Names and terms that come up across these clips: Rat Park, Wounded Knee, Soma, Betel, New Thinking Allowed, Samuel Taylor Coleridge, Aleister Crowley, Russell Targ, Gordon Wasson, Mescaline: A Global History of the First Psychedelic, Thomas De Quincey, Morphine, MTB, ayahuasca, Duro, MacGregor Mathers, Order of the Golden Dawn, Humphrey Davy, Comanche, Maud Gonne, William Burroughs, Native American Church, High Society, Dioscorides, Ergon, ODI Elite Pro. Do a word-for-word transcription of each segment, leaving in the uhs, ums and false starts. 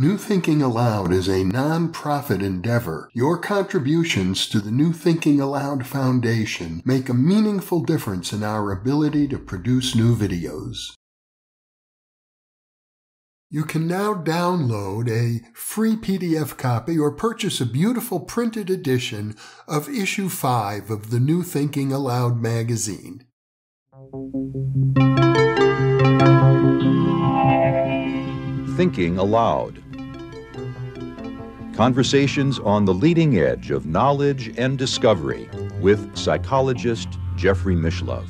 New Thinking Allowed is a non-profit endeavor. Your contributions to the New Thinking Allowed Foundation make a meaningful difference in our ability to produce new videos. You can now download a free P D F copy or purchase a beautiful printed edition of Issue five of the New Thinking Allowed magazine. Thinking Allowed. Conversations on the leading edge of knowledge and discovery with psychologist Jeffrey Mishlove.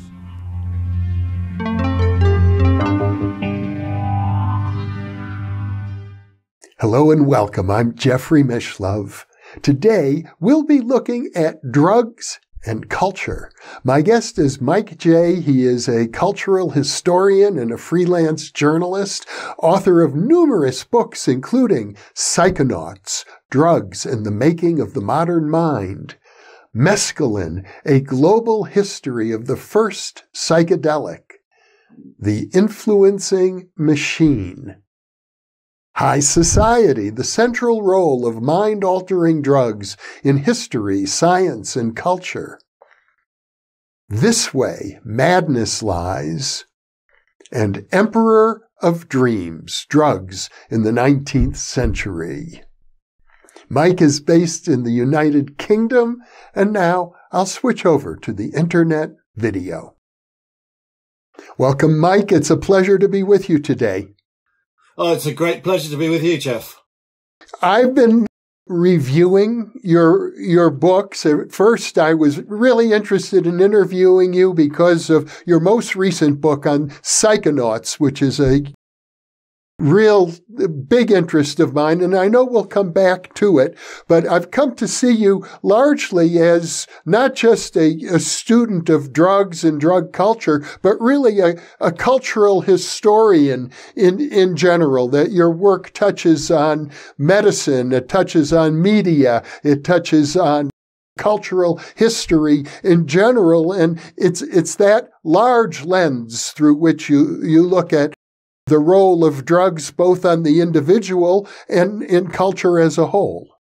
Hello and welcome. I'm Jeffrey Mishlove. Today, we'll be looking at drugs and culture. My guest is Mike Jay. He is a cultural historian and a freelance journalist, author of numerous books, including Psychonauts: Drugs and the Making of the Modern Mind, Mescaline: A Global History of the First Psychedelic, The Influencing Machine, High Society, the Central Role of Mind-Altering Drugs in History, Science, and Culture, This Way Madness Lies, and Emperor of Dreams: Drugs in the Nineteenth Century. Mike is based in the United Kingdom, and now I'll switch over to the internet video. Welcome, Mike. It's a pleasure to be with you today. Oh, it's a great pleasure to be with you, Jeff. I've been reviewing your your books. At first, I was really interested in interviewing you because of your most recent book on Psychonauts, which is a real big interest of mine, and I know we'll come back to it, but I've come to see you largely as not just a, a student of drugs and drug culture, but really a, a cultural historian in, in general, that your work touches on medicine, it touches on media, it touches on cultural history in general, and it's, it's that large lens through which you, you look at the role of drugs both on the individual and in culture as a whole.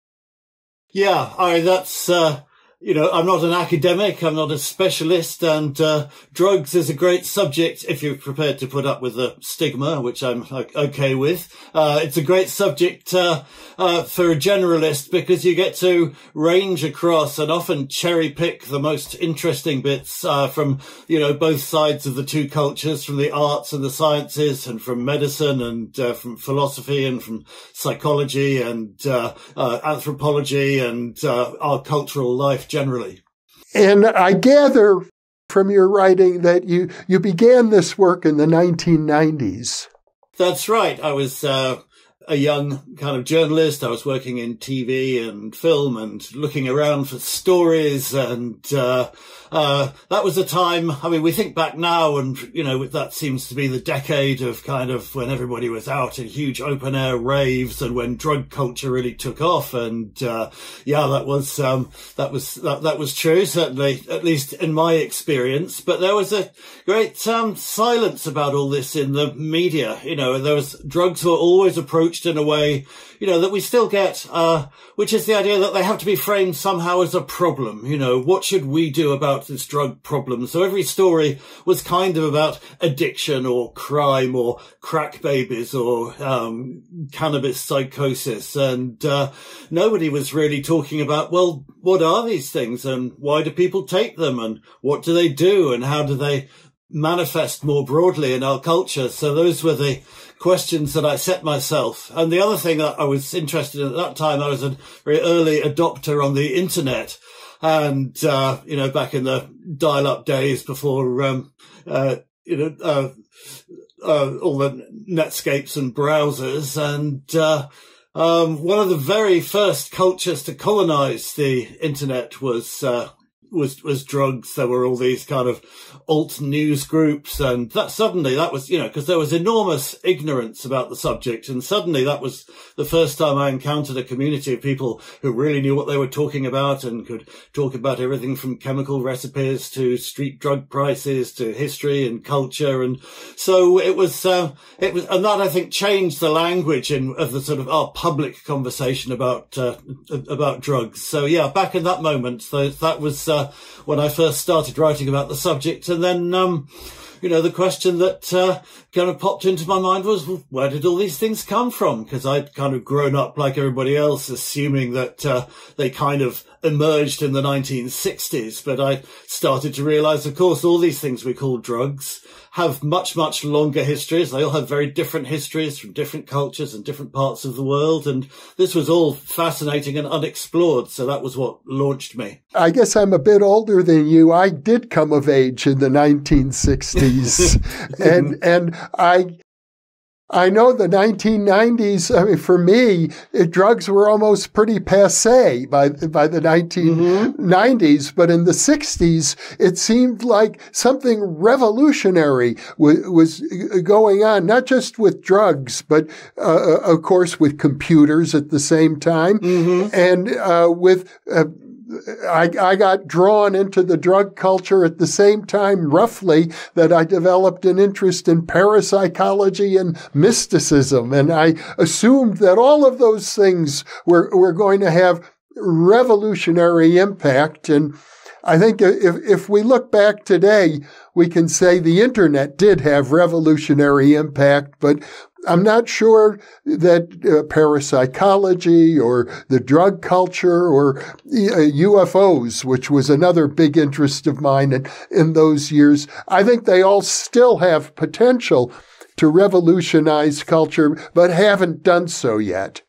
Yeah, I, that's, uh, you know, I'm not an academic, I'm not a specialist, and uh, drugs is a great subject if you're prepared to put up with the stigma, which I'm okay with. Uh, it's a great subject uh, uh, for a generalist because you get to range across and often cherry pick the most interesting bits uh, from, you know, both sides of the two cultures, from the arts and the sciences and from medicine and uh, from philosophy and from psychology and uh, uh, anthropology and uh, our cultural life generally. And I gather from your writing that you, you began this work in the nineteen nineties. That's right. I was uh, a young kind of journalist. I was working in T V and film and looking around for stories. And uh, uh, that was a time, I mean, we think back now and, you know, that seems to be the decade of kind of when everybody was out in huge open air raves and when drug culture really took off. And uh, yeah, that was um, that was that, that was true, certainly, at least in my experience. But there was a great um, silence about all this in the media. You know, there was drugs were always approached in a way, you know, that we still get, uh, which is the idea that they have to be framed somehow as a problem. You know, what should we do about this drug problem? So every story was kind of about addiction or crime or crack babies or um, cannabis psychosis. And uh, nobody was really talking about, well, what are these things and why do people take them and what do they do and how do they manifest more broadly in our culture? So those were the questions that I set myself. And the other thing that I was interested in at that time, I was a very early adopter on the internet. And, uh, you know, back in the dial-up days before, um, uh, you know, uh, uh, all the netscapes and browsers. And uh, um, one of the very first cultures to colonize the internet was uh, was was drugs. There were all these kind of alt news groups, and that suddenly that was, you know, because there was enormous ignorance about the subject, and suddenly that was the first time I encountered a community of people who really knew what they were talking about and could talk about everything from chemical recipes to street drug prices to history and culture. And so it was uh, it was and that, I think, changed the language in of the sort of our public conversation about uh, about drugs. So yeah, back in that moment, so that was uh, when I first started writing about the subject. And then, um, you know, the question that uh, kind of popped into my mind was, well, where did all these things come from? Because I'd kind of grown up like everybody else, assuming that uh, they kind of emerged in the nineteen sixties. But I started to realize, of course, all these things we call drugs have much, much longer histories. They all have very different histories from different cultures and different parts of the world. And this was all fascinating and unexplored. So that was what launched me. I guess I'm a bit older than you. I did come of age in the nineteen sixties. and and I I know the nineteen nineties, I mean, for me, it, drugs were almost pretty passe by, by the nineteen nineties, mm-hmm. but in the sixties, it seemed like something revolutionary w was going on, not just with drugs, but, uh, of course, with computers at the same time, mm-hmm. and uh, with... Uh, I, I got drawn into the drug culture at the same time, roughly, that I developed an interest in parapsychology and mysticism. And I assumed that all of those things were, were going to have revolutionary impact. And I think if, if we look back today, we can say the internet did have revolutionary impact, but I'm not sure that uh, parapsychology or the drug culture or uh, U F Os, which was another big interest of mine in, in those years, I think they all still have potential to revolutionize culture, but haven't done so yet.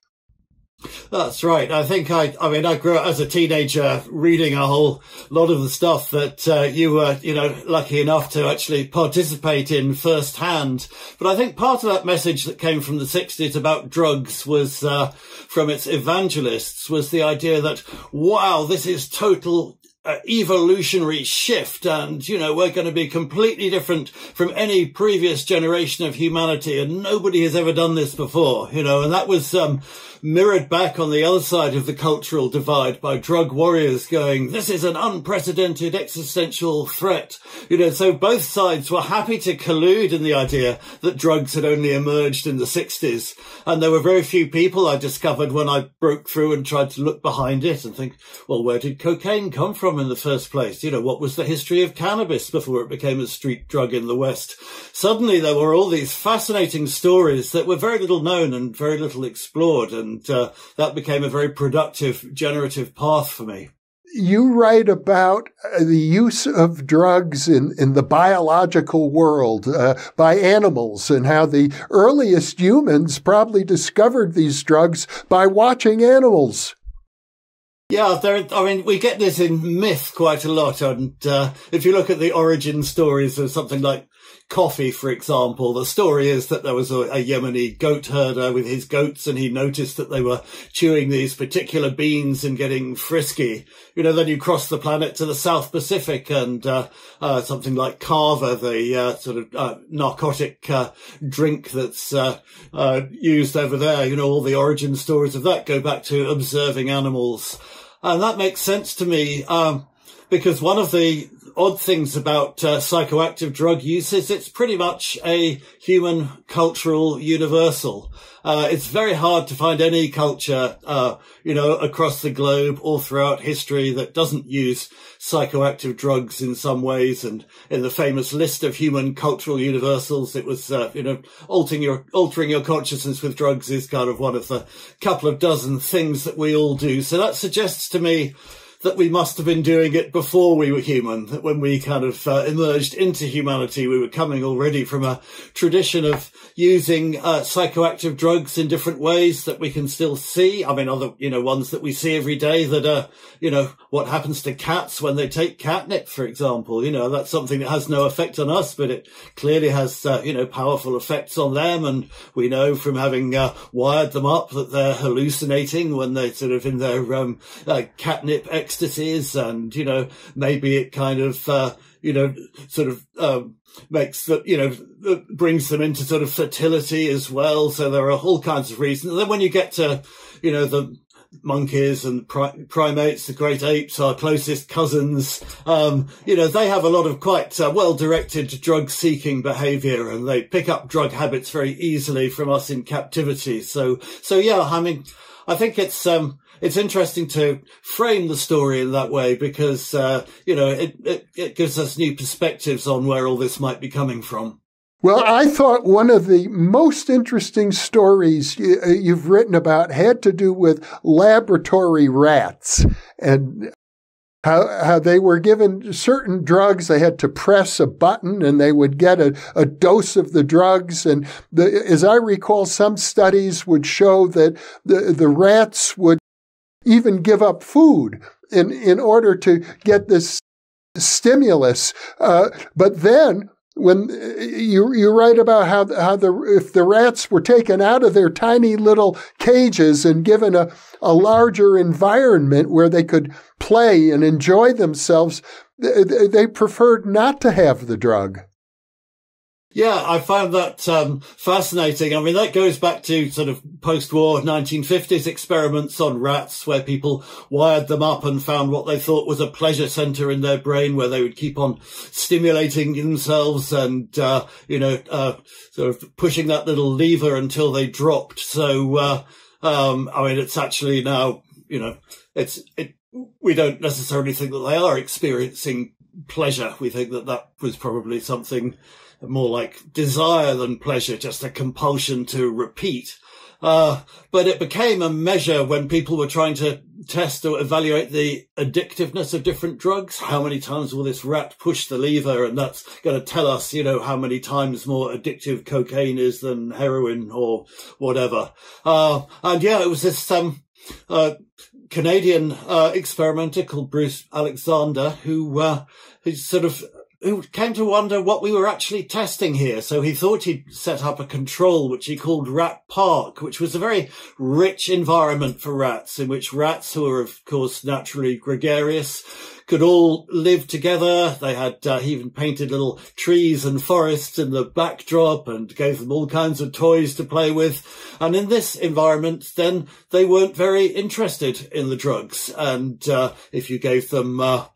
That's right. I think I, I mean, I grew up as a teenager reading a whole lot of the stuff that uh, you were, you know, lucky enough to actually participate in firsthand. But I think part of that message that came from the sixties about drugs was uh, from its evangelists was the idea that, wow, this is total Uh, evolutionary shift, and you know, we're going to be completely different from any previous generation of humanity, and nobody has ever done this before, you know. And that was um mirrored back on the other side of the cultural divide by drug warriors going, this is an unprecedented existential threat, you know. So both sides were happy to collude in the idea that drugs had only emerged in the sixties, and there were very few people, I discovered when I broke through and tried to look behind it and think, well, where did cocaine come from in the first place? You know, what was the history of cannabis before it became a street drug in the West? Suddenly there were all these fascinating stories that were very little known and very little explored, and uh, that became a very productive, generative path for me. You write about the use of drugs in, in the biological world uh, by animals, and how the earliest humans probably discovered these drugs by watching animals. Yeah, there, I mean, we get this in myth quite a lot. And uh, if you look at the origin stories of something like coffee, for example, the story is that there was a, a Yemeni goat herder with his goats, and he noticed that they were chewing these particular beans and getting frisky. You know, then you cross the planet to the South Pacific, and uh, uh, something like Kava, the uh, sort of uh, narcotic uh, drink that's uh, uh, used over there. You know, all the origin stories of that go back to observing animals. And that makes sense to me, um, because one of the odd things about uh, psychoactive drug use is it's pretty much a human cultural universal. Uh, it's very hard to find any culture, uh, you know, across the globe or throughout history that doesn't use psychoactive drugs in some ways. And in the famous list of human cultural universals, it was, uh, you know, altering your, altering your consciousness with drugs is kind of one of the couple of dozen things that we all do. So that suggests to me that we must have been doing it before we were human, that when we kind of uh, emerged into humanity, we were coming already from a tradition of using uh, psychoactive drugs in different ways that we can still see. I mean, other, you know, ones that we see every day that are, you know, what happens to cats when they take catnip, for example. You know, that's something that has no effect on us, but it clearly has, uh, you know, powerful effects on them. And we know from having uh, wired them up that they're hallucinating when they're sort of in their um, uh, catnip ecstasies, and, you know, maybe it kind of, uh, you know, sort of um, makes, the, you know, brings them into sort of fertility as well. So there are all kinds of reasons. And then when you get to, you know, the monkeys and primates, the great apes, our closest cousins, um, you know, they have a lot of quite uh, well-directed drug-seeking behaviour, and they pick up drug habits very easily from us in captivity. So, so yeah, I mean, I think it's um, it's interesting to frame the story in that way, because uh, you know, it, it it gives us new perspectives on where all this might be coming from. Well, I thought one of the most interesting stories you've written about had to do with laboratory rats and how, how they were given certain drugs. They had to press a button and they would get a, a dose of the drugs. And the, as I recall, some studies would show that the, the rats would even give up food in, in order to get this stimulus. Uh, but then... When you you write about how how the if the rats were taken out of their tiny little cages and given a a larger environment where they could play and enjoy themselves, they, they preferred not to have the drug. Yeah, I found that um, fascinating. I mean, that goes back to sort of post-war nineteen fifties experiments on rats where people wired them up and found what they thought was a pleasure centre in their brain where they would keep on stimulating themselves and, uh, you know, uh, sort of pushing that little lever until they dropped. So, uh, um, I mean, it's actually now, you know, it's it, we don't necessarily think that they are experiencing pleasure. We think that that was probably something more like desire than pleasure, just a compulsion to repeat. Uh, but it became a measure when people were trying to test or evaluate the addictiveness of different drugs. How many times will this rat push the lever? And that's going to tell us, you know, how many times more addictive cocaine is than heroin or whatever. Uh, and yeah, it was this, um, uh, Canadian, uh, experimenter called Bruce Alexander who, uh, who sort of, who came to wonder what we were actually testing here. So he thought he'd set up a control, which he called Rat Park, which was a very rich environment for rats, in which rats, who are, of course, naturally gregarious, could all live together. They had, uh, he even painted little trees and forests in the backdrop and gave them all kinds of toys to play with. And in this environment, then, they weren't very interested in the drugs. And uh, if you gave them... Uh,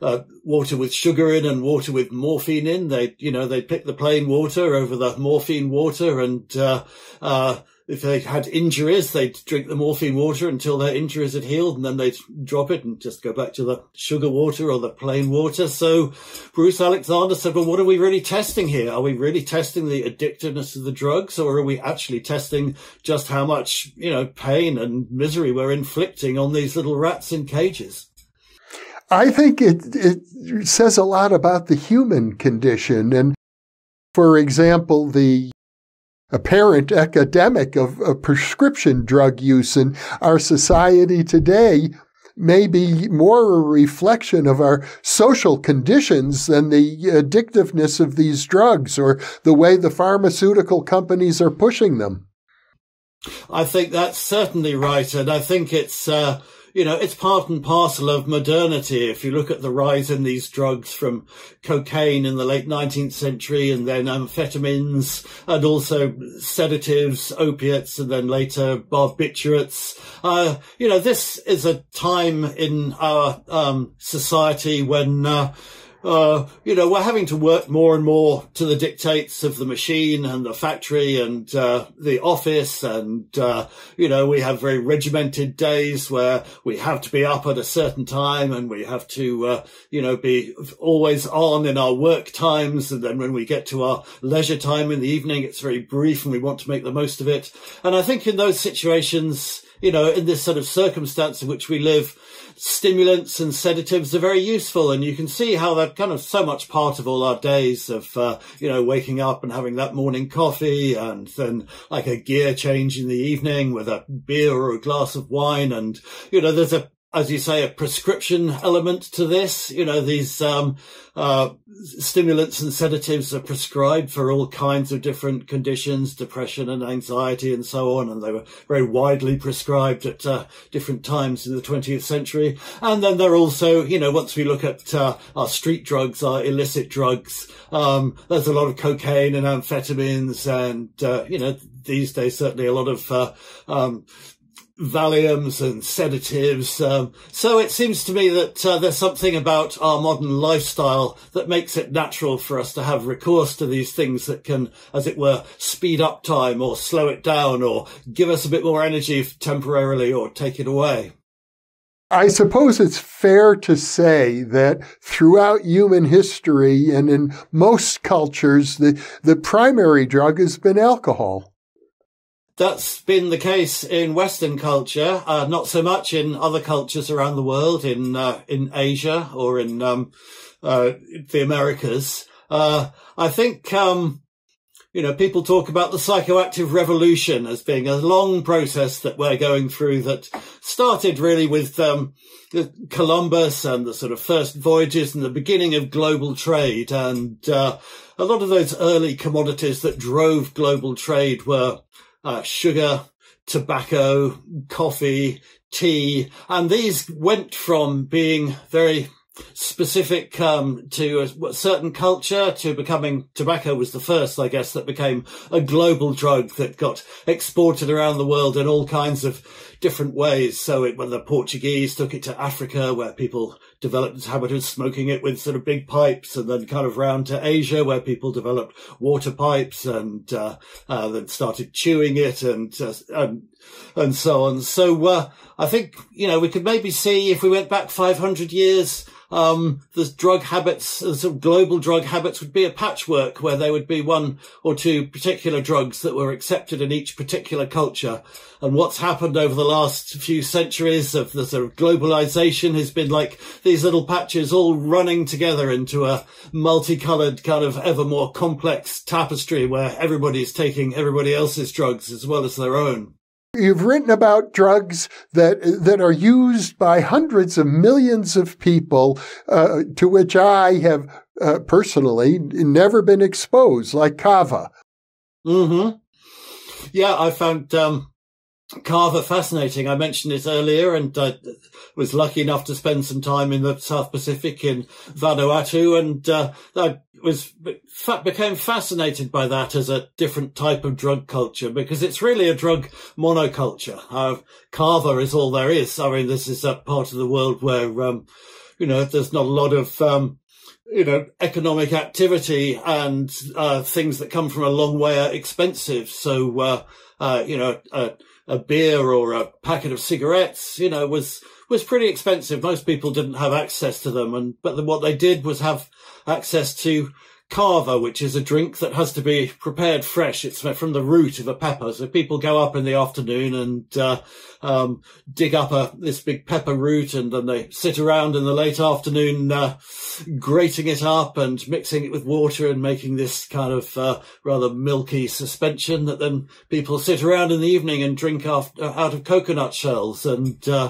Uh, water with sugar in and water with morphine in. They, you know, they pick the plain water over the morphine water, and uh, uh, if they had injuries, they'd drink the morphine water until their injuries had healed, and then they'd drop it and just go back to the sugar water or the plain water. So Bruce Alexander said, well, what are we really testing here? Are we really testing the addictiveness of the drugs, or are we actually testing just how much, you know, pain and misery we're inflicting on these little rats in cages? I think it, it says a lot about the human condition. And for example, the apparent epidemic of, of prescription drug use in our society today may be more a reflection of our social conditions than the addictiveness of these drugs or the way the pharmaceutical companies are pushing them. I think that's certainly right. And I think it's... Uh... You know, it's part and parcel of modernity. If you look at the rise in these drugs from cocaine in the late nineteenth century and then amphetamines and also sedatives, opiates, and then later barbiturates, uh, you know, this is a time in our um, society when... Uh, Uh, you know, we're having to work more and more to the dictates of the machine and the factory and uh, the office. And, uh, you know, we have very regimented days where we have to be up at a certain time, and we have to, uh, you know, be always on in our work times. And then when we get to our leisure time in the evening, it's very brief and we want to make the most of it. And I think in those situations, you know, in this sort of circumstance in which we live, stimulants and sedatives are very useful, and you can see how they're kind of so much part of all our days of, uh, you know, waking up and having that morning coffee, and then like a gear change in the evening with a beer or a glass of wine. And, you know, there's a as you say, a prescription element to this. You know, these um, uh, stimulants and sedatives are prescribed for all kinds of different conditions, depression and anxiety and so on. And they were very widely prescribed at uh, different times in the twentieth century. And then they're also, you know, once we look at uh, our street drugs, our illicit drugs, um, there's a lot of cocaine and amphetamines and, uh, you know, these days certainly a lot of uh, um Valiums and sedatives. Um, so it seems to me that uh, there's something about our modern lifestyle that makes it natural for us to have recourse to these things that can, as it were, speed up time or slow it down or give us a bit more energy temporarily or take it away. I suppose it's fair to say that throughout human history and in most cultures, the, the primary drug has been alcohol. That's been the case in Western culture, uh, not so much in other cultures around the world, in uh, in Asia or in um, uh, the Americas. Uh, I think, um, you know, people talk about the psychoactive revolution as being a long process that we're going through that started really with um, Columbus and the sort of first voyages and the beginning of global trade. And uh, a lot of those early commodities that drove global trade were Uh, sugar, tobacco, coffee, tea, and these went from being very specific um, to a certain culture to becoming, tobacco was the first, I guess, that became a global drug that got exported around the world in all kinds of different ways. So it, when the Portuguese took it to Africa, where people developed this habit of smoking it with sort of big pipes, and then kind of round to Asia, where people developed water pipes and uh, uh, then started chewing it and uh, and and so on. So uh, I think, you know, we could maybe see if we went back five hundred years, um, the drug habits, the sort of global drug habits would be a patchwork where there would be one or two particular drugs that were accepted in each particular culture. And what's happened over the last few centuries of the sort of globalization has been like these little patches all running together into a multicolored kind of ever more complex tapestry where everybody's taking everybody else's drugs as well as their own. You've written about drugs that that are used by hundreds of millions of people, uh, to which I have uh, personally never been exposed, like Kava. Mm-hmm. Yeah, I found um, Kava fascinating. I mentioned it earlier, and I was lucky enough to spend some time in the South Pacific in Vanuatu, and uh, I was became fascinated by that as a different type of drug culture, because it's really a drug monoculture. Uh, Kava is all there is. I mean, this is a part of the world where, um, you know, there's not a lot of, um, you know, economic activity, and uh, things that come from a long way are expensive. So, uh, uh, you know, a, a beer or a packet of cigarettes, you know, was was pretty expensive. Most people didn't have access to them, and but the, what they did was have access to kava, which is a drink that has to be prepared fresh. It's from the root of a pepper. So people go up in the afternoon and uh, um, dig up a, this big pepper root, and then they sit around in the late afternoon uh, grating it up and mixing it with water and making this kind of uh, rather milky suspension that then people sit around in the evening and drink after, out of coconut shells. And uh,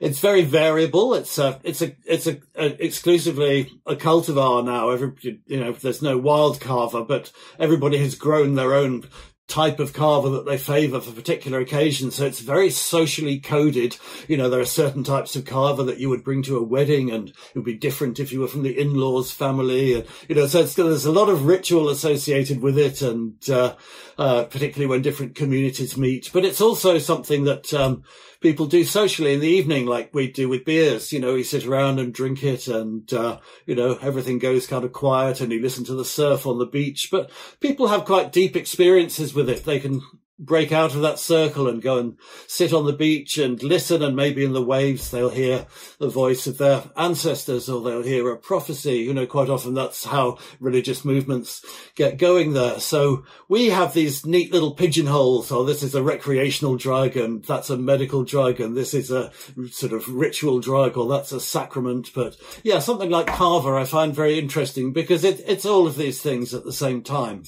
it's very variable. It's a, it's a, it's a, a exclusively a cultivar now. Every, you know, there's no wild kava, but everybody has grown their own type of kava that they favour for particular occasions. So it's very socially coded. You know, there are certain types of kava that you would bring to a wedding, and it would be different if you were from the in-laws family. And, you know, so it's, there's a lot of ritual associated with it, and uh, uh, particularly when different communities meet. But it's also something that um people do socially in the evening, like we do with beers. You know, we sit around and drink it, and, uh, you know, everything goes kind of quiet, and you listen to the surf on the beach. But people have quite deep experiences with it. They can break out of that circle and go and sit on the beach and listen, and maybe in the waves they'll hear the voice of their ancestors, or they'll hear a prophecy. You know, quite often that's how religious movements get going there. So we have these neat little pigeonholes. Oh, this is a recreational drug, and that's a medical drug, and this is a sort of ritual drug, or that's a sacrament. But yeah, something like Kava I find very interesting, because it, it's all of these things at the same time.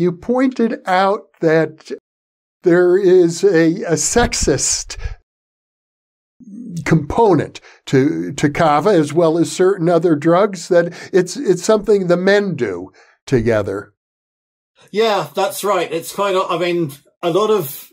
You pointed out that there is a, a sexist component to, to kava, as well as certain other drugs, that it's, it's something the men do together. Yeah, that's right. It's kind of, I mean, a lot of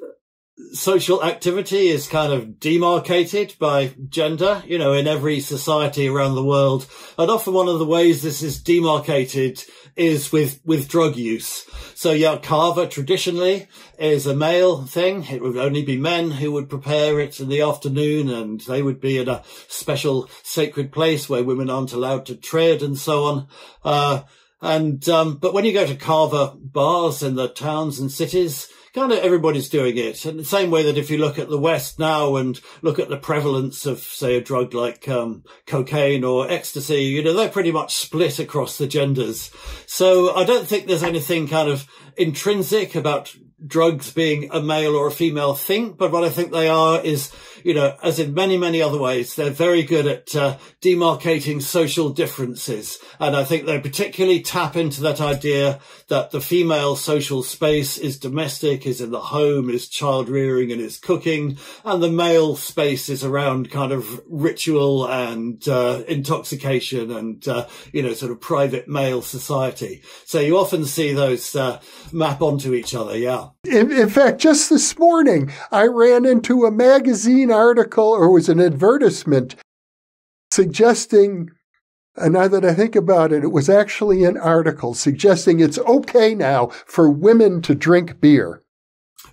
social activity is kind of demarcated by gender, you know, in every society around the world. And often one of the ways this is demarcated is with, with drug use. So yeah, kava traditionally is a male thing. It would only be men who would prepare it in the afternoon, and they would be in a special sacred place where women aren't allowed to tread and so on. Uh, and, um, but when you go to kava bars in the towns and cities, kind of everybody's doing it. In the same way that if you look at the West now and look at the prevalence of, say, a drug like um, cocaine or ecstasy, you know, they're pretty much split across the genders. So I don't think there's anything kind of intrinsic about drugs being a male or a female thing. But what I think they are is, you know, as in many, many other ways, they're very good at uh, demarcating social differences. And I think they particularly tap into that idea that the female social space is domestic, is in the home, is child rearing and is cooking. And the male space is around kind of ritual and uh, intoxication and, uh, you know, sort of private male society. So you often see those uh, map onto each other. Yeah. In, in fact, just this morning, I ran into a magazine article, or it was an advertisement, suggesting, and now that I think about it, it was actually an article suggesting it's okay now for women to drink beer.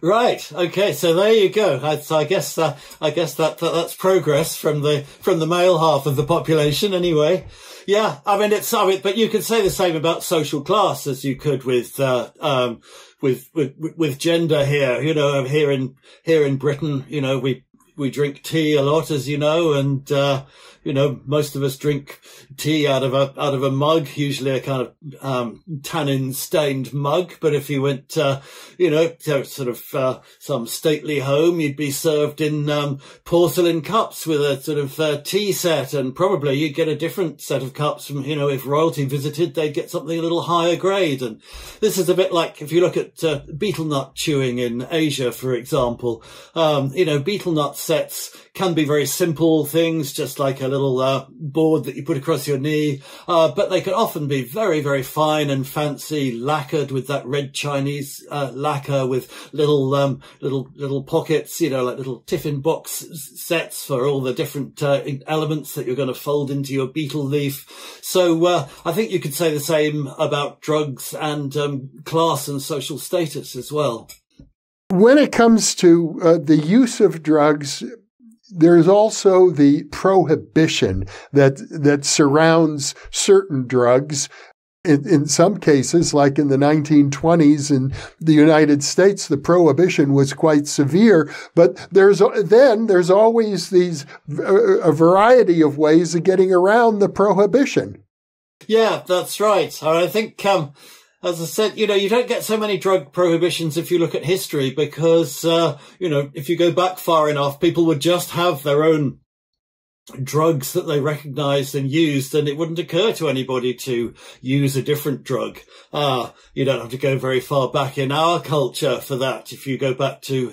Right. Okay. So there you go. I, I guess uh, I guess that, that that's progress from the from the male half of the population, anyway. Yeah. I mean, it's I mean, but you could say the same about social class as you could with uh, um, with with with gender here. You know, here in here in Britain, you know, we we drink tea a lot, as you know, and uh, you know, most of us drink tea out of a out of a mug, usually a kind of um, tannin stained mug. But if you went, uh, you know, to sort of uh, some stately home, you'd be served in um, porcelain cups with a sort of uh, tea set, and probably you'd get a different set of cups from, you know, if royalty visited, they'd get something a little higher grade. And this is a bit like if you look at uh, betel nut chewing in Asia, for example. Um, you know, betel nut sets can be very simple things, just like a little uh, board that you put across your knee, uh, but they can often be very, very fine and fancy, lacquered with that red Chinese uh, lacquer, with little, um, little, little pockets, you know, like little tiffin box sets for all the different uh, elements that you're going to fold into your betel leaf. So uh, I think you could say the same about drugs and um, class and social status as well. When it comes to uh, the use of drugs, there's also the prohibition that that surrounds certain drugs. In, in some cases, like in the nineteen twenties in the United States, the prohibition was quite severe. But there's then there's always these a variety of ways of getting around the prohibition. Yeah, that's right. I think. Um... As I said, you know, you don't get so many drug prohibitions if you look at history because, uh, you know, if you go back far enough, people would just have their own drugs that they recognized and used, and it wouldn't occur to anybody to use a different drug. Uh, you don't have to go very far back in our culture for that. If you go back to...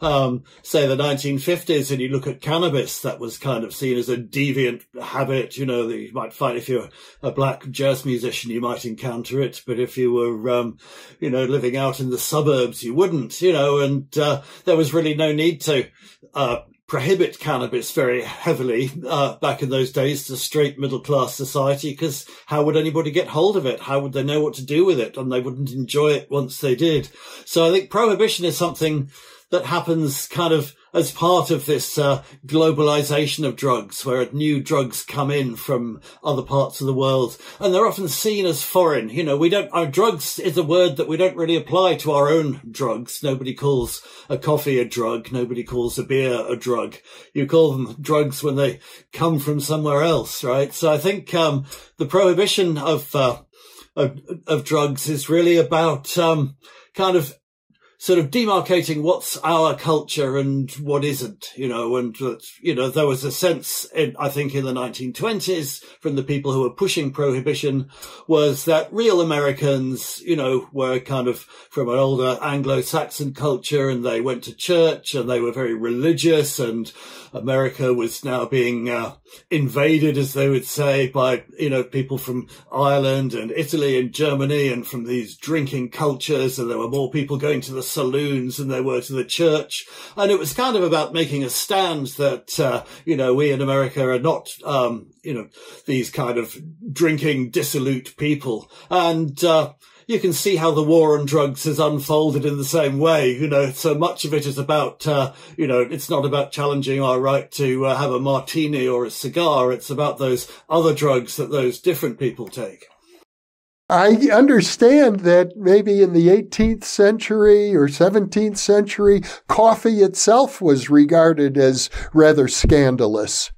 Um, say the nineteen fifties and you look at cannabis, that was kind of seen as a deviant habit, you know, that you might find if you're a black jazz musician, you might encounter it. But if you were, um, you know, living out in the suburbs, you wouldn't, you know, and uh, there was really no need to uh, prohibit cannabis very heavily uh, back in those days to straight middle class society, because how would anybody get hold of it? How would they know what to do with it? And they wouldn't enjoy it once they did. So I think prohibition is something that happens kind of as part of this uh, globalization of drugs, where new drugs come in from other parts of the world. And they're often seen as foreign. You know, we don't, our drugs is a word that we don't really apply to our own drugs. Nobody calls a coffee a drug. Nobody calls a beer a drug. You call them drugs when they come from somewhere else, right? So I think um, the prohibition of, uh, of, of drugs is really about um, kind of sort of demarcating what's our culture and what isn't, you know, and, you know, there was a sense, in, I think, in the nineteen twenties from the people who were pushing prohibition was that real Americans, you know, were kind of from an older Anglo-Saxon culture and they went to church and they were very religious and America was now being uh, invaded, as they would say, by, you know, people from Ireland and Italy and Germany and from these drinking cultures, and there were more people going to the saloons than there were to the church, and it was kind of about making a stand that uh, you know, we in America are not um you know, these kind of drinking dissolute people. And uh you can see how the war on drugs has unfolded in the same way, you know. So much of it is about, uh, you know, it's not about challenging our right to uh, have a martini or a cigar. It's about those other drugs that those different people take. I understand that maybe in the eighteenth century or seventeenth century, coffee itself was regarded as rather scandalous.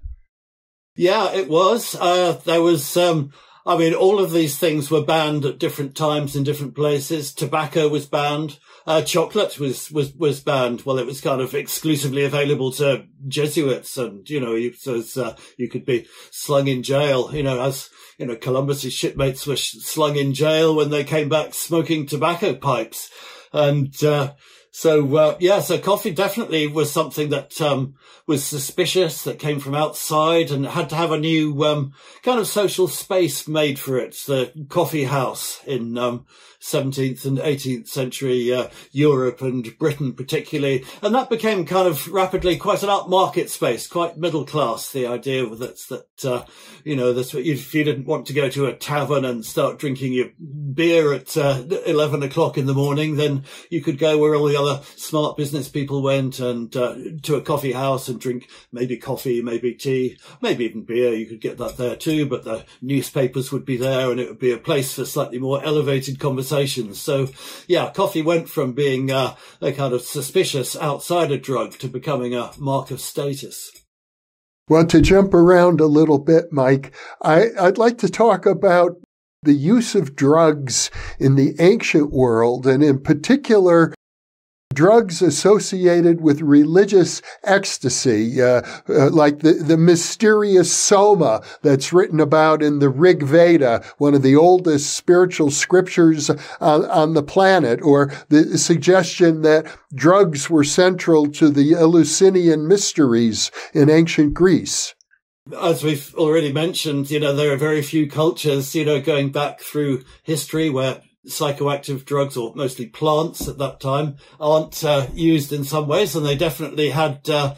Yeah, it was. Uh, there was... Um, I mean, all of these things were banned at different times in different places. Tobacco was banned. Uh, chocolate was, was, was banned. Well, it was kind of exclusively available to Jesuits. And, you know, you, so uh, you could be slung in jail, you know, as, you know, Columbus's shipmates were sh slung in jail when they came back smoking tobacco pipes. And, uh, So, uh, yeah, so coffee definitely was something that um, was suspicious, that came from outside and had to have a new um, kind of social space made for it. The coffee house in um, seventeenth and eighteenth century uh, Europe and Britain particularly. And that became kind of rapidly quite an upmarket space, quite middle class, the idea that's that, uh, you know, that's what you, if you didn't want to go to a tavern and start drinking your beer at uh, eleven o'clock in the morning, then you could go where all the other smart business people went and uh, to a coffee house and drink maybe coffee, maybe tea, maybe even beer. You could get that there too, but the newspapers would be there and it would be a place for slightly more elevated conversations. So yeah, coffee went from being uh, a kind of suspicious outsider drug to becoming a mark of status. Well, to jump around a little bit, Mike, I, I'd like to talk about the use of drugs in the ancient world, and in particular, drugs associated with religious ecstasy, uh, uh, like the, the mysterious Soma that's written about in the Rig Veda, one of the oldest spiritual scriptures on, on the planet, or the suggestion that drugs were central to the Eleusinian mysteries in ancient Greece. As we've already mentioned, you know, there are very few cultures, you know, going back through history where psychoactive drugs, or mostly plants at that time, aren't uh, used in some ways, and they definitely had uh,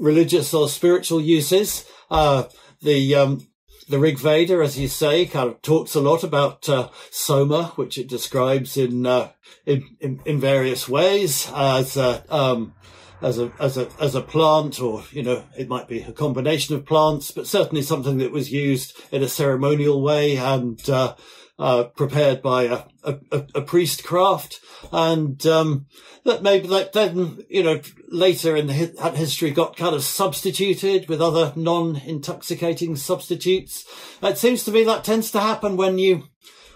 religious or spiritual uses. Uh, the um, the Rig Veda, as you say, kind of talks a lot about uh, Soma, which it describes in uh, in, in in various ways as uh, um, as a as a as a plant, or you know, it might be a combination of plants, but certainly something that was used in a ceremonial way and uh, Uh, prepared by a, a, a priestcraft. And, um, that maybe that then, you know, later in the, that history got kind of substituted with other non-intoxicating substitutes. It seems to me that tends to happen when you,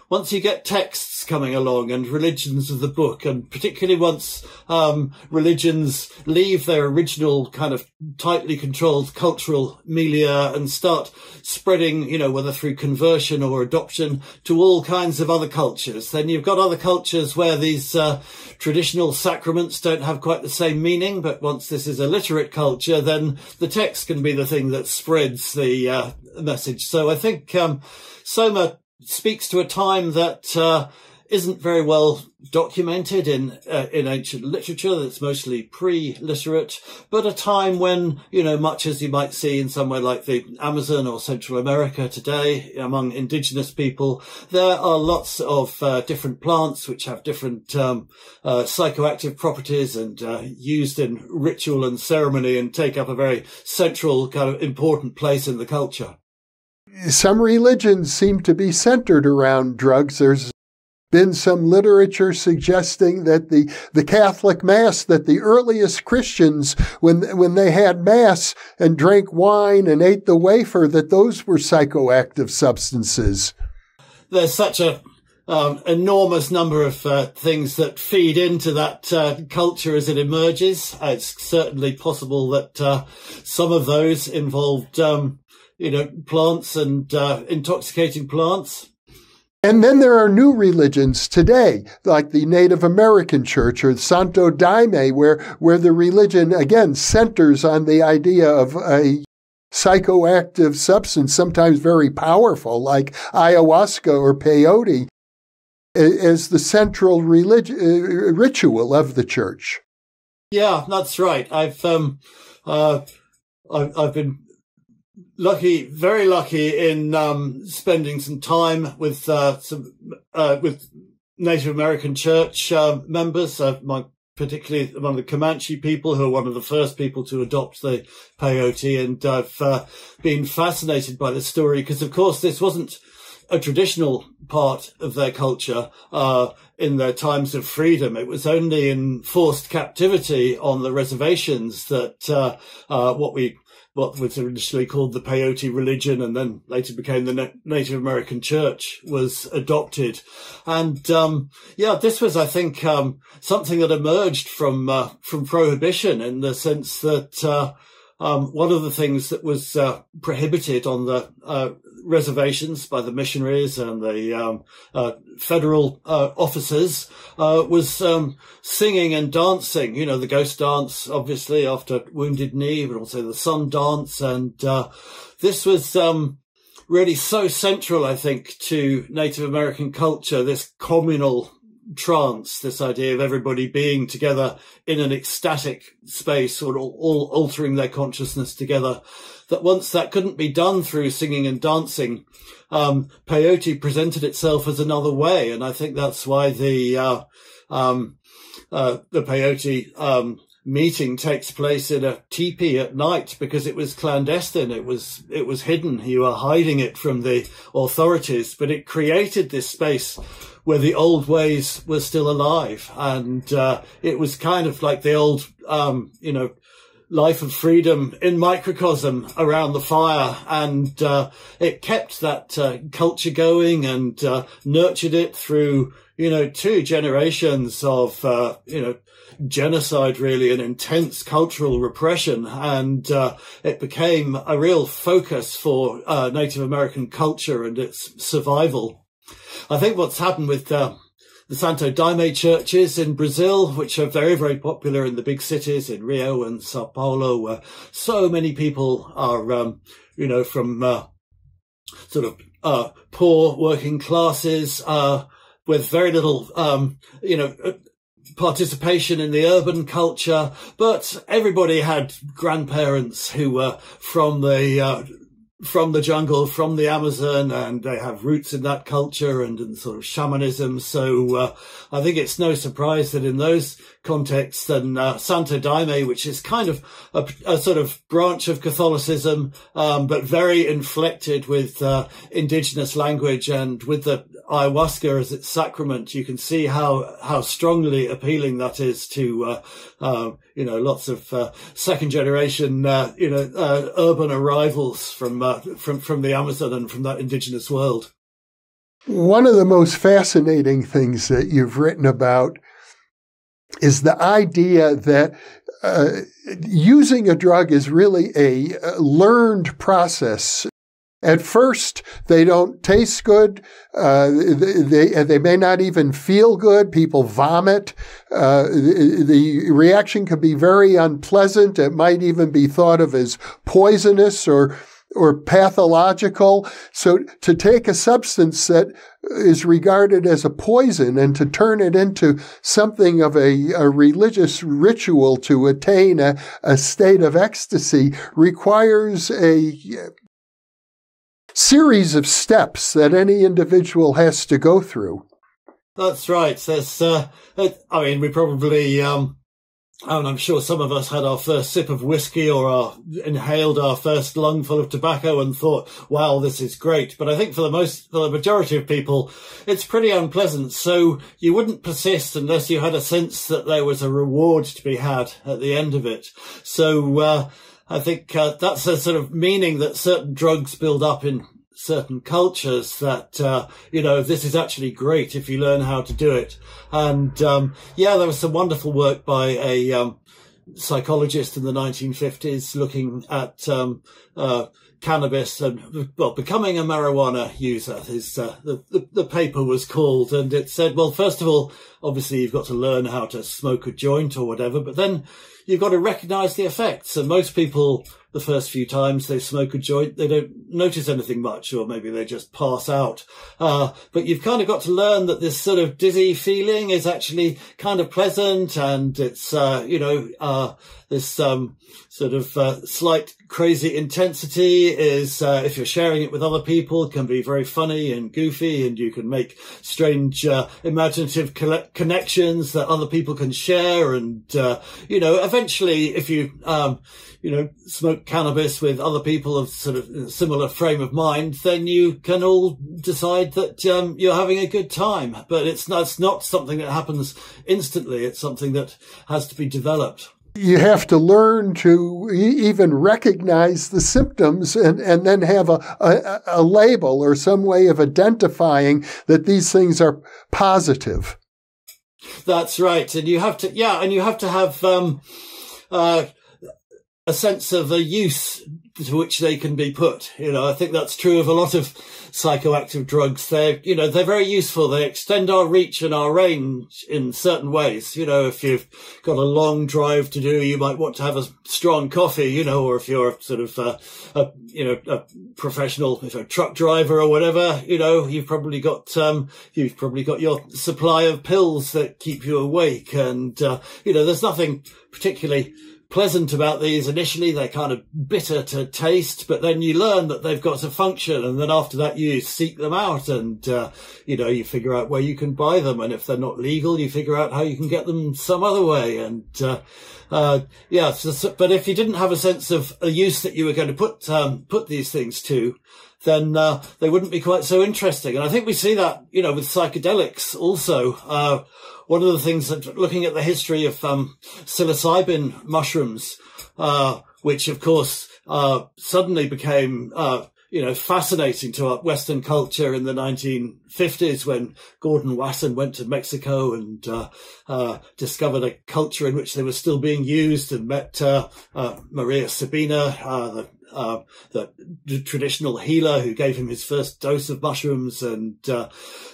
once you get texts coming along and religions of the book, and particularly once, um, religions leave their original kind of tightly controlled cultural milieu and start spreading, you know, whether through conversion or adoption, to all kinds of other cultures. Then you've got other cultures where these uh, traditional sacraments don't have quite the same meaning, but once this is a literate culture, then the text can be the thing that spreads the uh, message. So I think um, Soma speaks to a time that uh, isn't very well documented in uh, in ancient literature, that's mostly pre-literate, but a time when, you know, much as you might see in somewhere like the Amazon or Central America today among indigenous people, there are lots of uh, different plants which have different um, uh, psychoactive properties and uh, used in ritual and ceremony and take up a very central kind of important place in the culture. Some religions seem to be centered around drugs. There's been some literature suggesting that the, the Catholic Mass, that the earliest Christians, when, when they had Mass and drank wine and ate the wafer, that those were psychoactive substances. There's such a um, enormous number of uh, things that feed into that uh, culture as it emerges. Uh, it's certainly possible that uh, some of those involved, um, you know, plants and uh, intoxicating plants. And then there are new religions today, like the Native American Church or Santo Daime, where, where the religion, again, centers on the idea of a psychoactive substance, sometimes very powerful, like ayahuasca or peyote, as the central religion, ritual of the church. Yeah, that's right. I've, um, uh, I've, I've been... lucky, very lucky in um, spending some time with uh, some uh, with Native American Church uh, members, uh, my, particularly among the Comanche people, who are one of the first people to adopt the peyote. And I've uh, been fascinated by the story because, of course, this wasn't a traditional part of their culture uh, in their times of freedom. It was only in forced captivity on the reservations that uh, uh, what we what was initially called the peyote religion and then later became the Na Native American Church was adopted. And, um, yeah, this was, I think, um, something that emerged from, uh, from prohibition, in the sense that, uh, um, one of the things that was, uh, prohibited on the, uh, reservations by the missionaries and the, um, uh, federal, uh, officers, uh, was, um, singing and dancing, you know, the ghost dance, obviously, after Wounded Knee, but also the sun dance. And, uh, this was, um, really so central, I think, to Native American culture, this communal trance, this idea of everybody being together in an ecstatic space, or all, all altering their consciousness together, that once that couldn't be done through singing and dancing, um, peyote presented itself as another way. And I think that's why the, uh, um, uh, the peyote, um, meeting takes place in a teepee at night, because it was clandestine. It was, it was hidden. You were hiding it from the authorities, but it created this space where the old ways were still alive. And, uh, it was kind of like the old, um, you know, life of freedom in microcosm around the fire. And, uh, it kept that, uh, culture going and, uh, nurtured it through, you know, two generations of, uh, you know, genocide, really, and intense cultural repression. And uh, it became a real focus for uh, Native American culture and its survival. I think what's happened with uh, the Santo Daime churches in Brazil, which are very, very popular in the big cities, in Rio and Sao Paulo, where so many people are, um, you know, from uh, sort of uh, poor working classes uh, with very little, um, you know, participation in the urban culture, but everybody had grandparents who were from the uh, from the jungle, from the Amazon, and they have roots in that culture and in sort of shamanism. So uh, I think it's no surprise that in those contexts, then uh, Santo Daime, which is kind of a, a sort of branch of Catholicism, um, but very inflected with uh, indigenous language, and with the ayahuasca as its sacrament, you can see how how strongly appealing that is to uh, uh, you know, lots of uh, second generation uh, you know uh, urban arrivals from uh, from from the Amazon and from that indigenous world. One of the most fascinating things that you've written about is the idea that uh, using a drug is really a learned process. At first, they don't taste good. Uh, they, they they may not even feel good. People vomit. Uh, the, the reaction could be very unpleasant. It might even be thought of as poisonous or or pathological. So to take a substance that is regarded as a poison and to turn it into something of a, a religious ritual to attain a, a state of ecstasy requires a series of steps that any individual has to go through. That's right. There's, uh, I mean, we probably, um, and I'm sure some of us had our first sip of whiskey or our, inhaled our first lungful of tobacco and thought, wow, this is great. But I think for the most, for the majority of people, it's pretty unpleasant. So you wouldn't persist unless you had a sense that there was a reward to be had at the end of it. So, uh, I think uh, that's a sort of meaning that certain drugs build up in certain cultures that, uh, you know, this is actually great if you learn how to do it. And, um, yeah, there was some wonderful work by a um, psychologist in the nineteen fifties looking at um, uh, cannabis and, well, becoming a marijuana user is, uh, the, the, the paper was called. And it said, well, first of all, obviously you've got to learn how to smoke a joint or whatever, but then you've got to recognize the effects. And most people, the first few times they smoke a joint, they don't notice anything much, or maybe they just pass out. Uh, but you've kind of got to learn that this sort of dizzy feeling is actually kind of pleasant, and it's, uh, you know, uh, this um, sort of uh, slight crazy intensity is, uh, if you're sharing it with other people, can be very funny and goofy, and you can make strange uh, imaginative connections that other people can share. And, uh, you know, eventually if you, um, you know, smoke cannabis with other people of sort of similar frame of mind, then you can all decide that um, you're having a good time. But it's not, it's not something that happens instantly. It's something that has to be developed. You have to learn to even recognize the symptoms, and, and then have a, a, a label or some way of identifying that these things are positive. That's right. And you have to, yeah, and you have to have um, uh, a sense of a use to which they can be put. You know, I think that's true of a lot of psychoactive drugs. They're, you know, they're very useful. They extend our reach and our range in certain ways. You know, if you've got a long drive to do, you might want to have a strong coffee, you know, or if you're sort of, uh, a, you know, a professional, if you're a truck driver or whatever, you know, you've probably got, um, you've probably got your supply of pills that keep you awake. And, uh, you know, there's nothing particularly pleasant about these initially. They're kind of bitter to taste, but then you learn that they've got to function, and then after that you seek them out, and uh, you know, you figure out where you can buy them, and if they're not legal you figure out how you can get them some other way. And uh, uh yeah so, but if you didn't have a sense of a use that you were going to put um put these things to, then uh, they wouldn't be quite so interesting. And I think we see that, you know, with psychedelics also. Uh, one of the things that, looking at the history of um, psilocybin mushrooms, uh, which of course uh, suddenly became, uh, you know, fascinating to our Western culture in the nineteen fifties when Gordon Wasson went to Mexico and uh, uh, discovered a culture in which they were still being used, and met uh, uh, Maria Sabina, uh, the Uh, the, the traditional healer who gave him his first dose of mushrooms. And uh,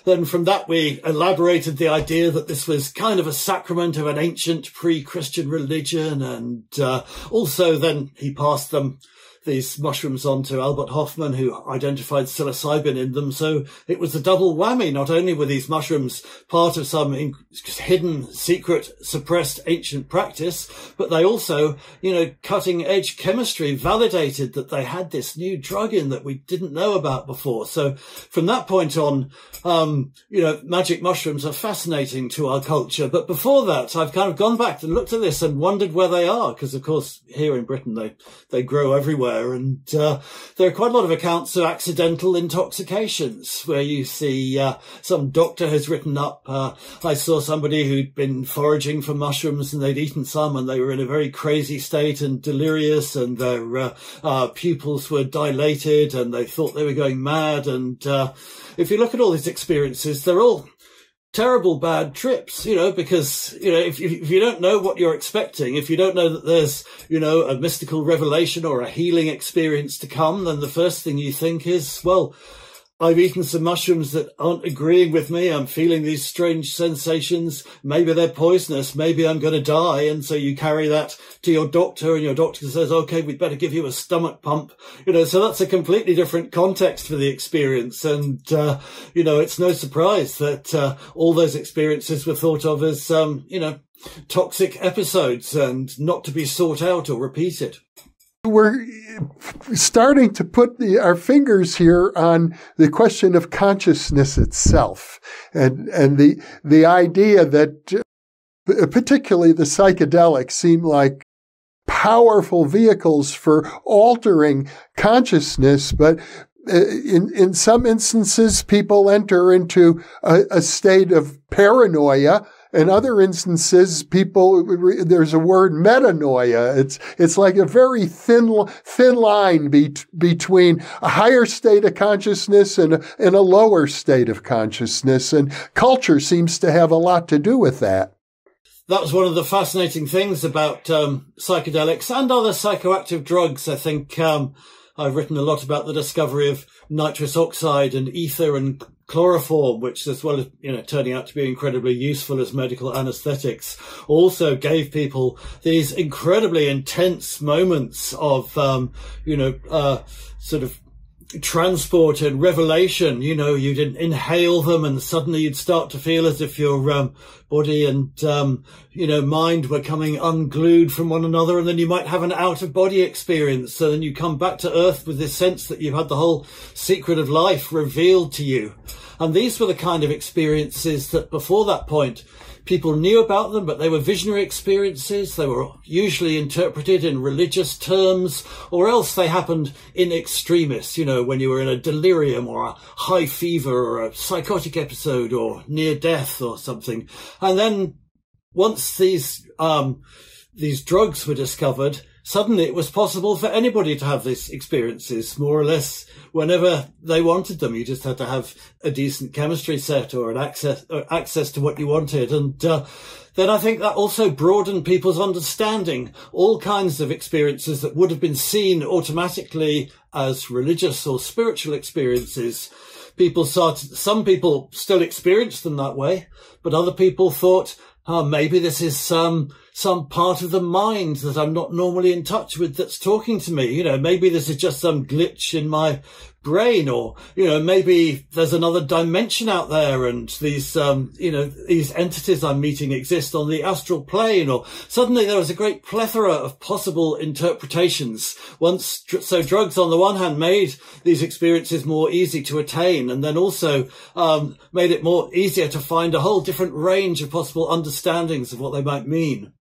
then from that we elaborated the idea that this was kind of a sacrament of an ancient pre-Christian religion. And uh, also then he passed them, these mushrooms, on to Albert Hofmann, who identified psilocybin in them. So it was a double whammy. Not only were these mushrooms part of some in- hidden, secret, suppressed ancient practice, but they also, you know, cutting edge chemistry validated that they had this new drug in that we didn't know about before. So from that point on, um, you know, magic mushrooms are fascinating to our culture. But before that, I've kind of gone back and looked at this and wondered where they are, because of course here in Britain they, they grow everywhere. And uh, there are quite a lot of accounts of accidental intoxications where you see uh, some doctor has written up. Uh, I saw somebody who'd been foraging for mushrooms, and they'd eaten some, and they were in a very crazy state and delirious, and their uh, uh, pupils were dilated, and they thought they were going mad. And uh, if you look at all these experiences, they're all terrible bad trips, you know, because, you know, if, if you don't know what you're expecting, if you don't know that there's, you know, a mystical revelation or a healing experience to come, then the first thing you think is, well, I've eaten some mushrooms that aren't agreeing with me. I'm feeling these strange sensations. Maybe they're poisonous. Maybe I'm going to die. And so you carry that to your doctor, and your doctor says, okay, we'd better give you a stomach pump. You know, so that's a completely different context for the experience. And, uh, you know, it's no surprise that uh, all those experiences were thought of as, um, you know, toxic episodes and not to be sought out or repeated. We're starting to put the, our fingers here on the question of consciousness itself, and and the the idea that particularly the psychedelics seem like powerful vehicles for altering consciousness, but in in some instances people enter into a, a state of paranoia In other instances, people, there's a word, metanoia. It's, it's like a very thin, thin line be, between a higher state of consciousness and, and a lower state of consciousness. And culture seems to have a lot to do with that. That was one of the fascinating things about um, psychedelics and other psychoactive drugs. I think um, I've written a lot about the discovery of nitrous oxide and ether and chloroform, which, as well as, you know, turning out to be incredibly useful as medical anesthetics, also gave people these incredibly intense moments of, um, you know, uh, sort of transport and revelation. You know, you'd inhale them and suddenly you'd start to feel as if your um, body and, um, you know, mind were coming unglued from one another. And then you might have an out of body experience. So then you come back to earth with this sense that you've had the whole secret of life revealed to you. And these were the kind of experiences that before that point, people knew about them, but they were visionary experiences. They were usually interpreted in religious terms, or else they happened in extremis, you know, when you were in a delirium or a high fever or a psychotic episode or near death or something. And then once these, um, these drugs were discovered, suddenly it was possible for anybody to have these experiences, more or less whenever they wanted them. You just had to have a decent chemistry set or an access or access to what you wanted. And uh, then I think that also broadened people's understanding. All kinds of experiences that would have been seen automatically as religious or spiritual experiences, people started, some people still experienced them that way, but other people thought, oh, maybe this is some some part of the mind that I'm not normally in touch with that's talking to me. You know, maybe this is just some glitch in my brain, or, you know, maybe there's another dimension out there and these, um, you know, these entities I'm meeting exist on the astral plane. Or suddenly there was a great plethora of possible interpretations. Once, so drugs on the one hand made these experiences more easy to attain, and then also um, made it more easier to find a whole different range of possible understandings of what they might mean.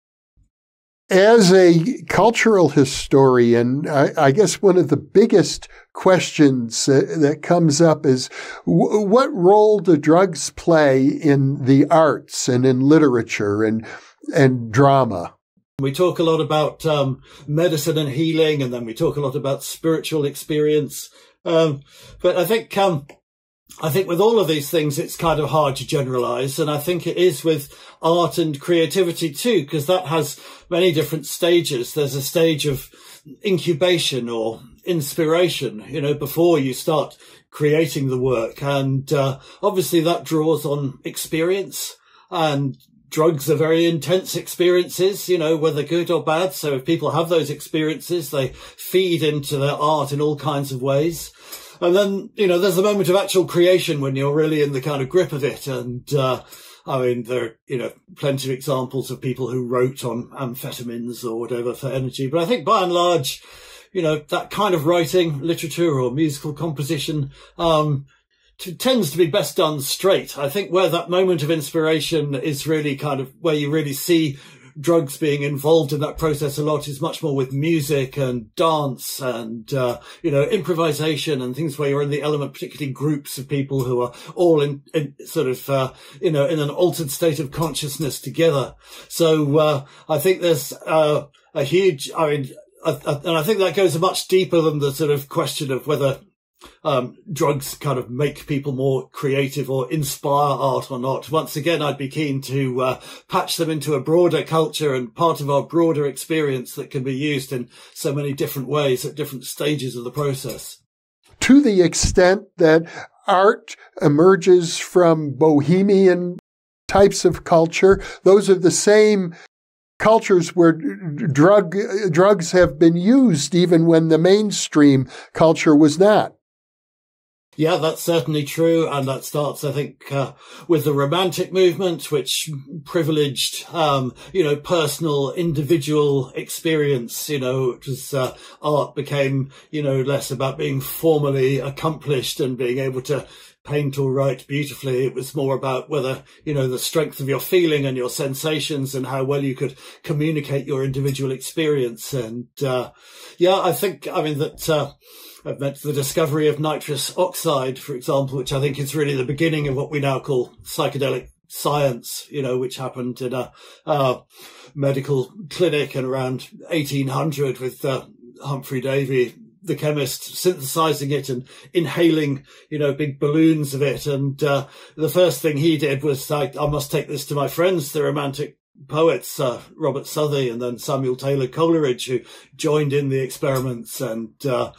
As a cultural historian, I, I guess one of the biggest questions uh, that comes up is, w what role do drugs play in the arts and in literature and, and drama? We talk a lot about um, medicine and healing, and then we talk a lot about spiritual experience. Um, but I think, um, I think with all of these things, it's kind of hard to generalize. And I think it is with art and creativity too, because that has many different stages. There's a stage of incubation or inspiration, you know, before you start creating the work. And uh, obviously that draws on experience, and drugs are very intense experiences, you know, whether good or bad. So if people have those experiences, they feed into their art in all kinds of ways. And then, you know, there's the moment of actual creation when you're really in the kind of grip of it. And, uh, I mean, there are, you know, plenty of examples of people who wrote on amphetamines or whatever for energy. But I think by and large, you know, that kind of writing, literature or musical composition, um, tends to be best done straight. I think where that moment of inspiration is really kind of where you really see drugs being involved in that process a lot is much more with music and dance and, uh, you know, improvisation and things where you're in the element, particularly groups of people who are all in, in sort of, uh, you know, in an altered state of consciousness together. So, uh, I think there's, uh, a huge, I mean, I, I, and I think that goes much deeper than the sort of question of whether Um, drugs kind of make people more creative or inspire art or not. Once again, I'd be keen to uh, patch them into a broader culture and part of our broader experience that can be used in so many different ways at different stages of the process. To the extent that art emerges from bohemian types of culture, those are the same cultures where drug, drugs have been used even when the mainstream culture was not. Yeah, that's certainly true. And that starts, I think, uh, with the Romantic movement, which privileged, um, you know, personal, individual experience. You know, it was, uh, art became, you know, less about being formally accomplished and being able to paint or write beautifully. It was more about whether, you know, the strength of your feeling and your sensations and how well you could communicate your individual experience. And, uh, yeah, I think, I mean, that, uh, I've meant the discovery of nitrous oxide, for example, which I think is really the beginning of what we now call psychedelic science, you know, which happened in a uh, medical clinic in around eighteen hundred with uh, Humphrey Davy, the chemist, synthesizing it and inhaling, you know, big balloons of it. And uh, the first thing he did was like, I must take this to my friends, the romantic poets, uh, Robert Southey and then Samuel Taylor Coleridge, who joined in the experiments. And uh,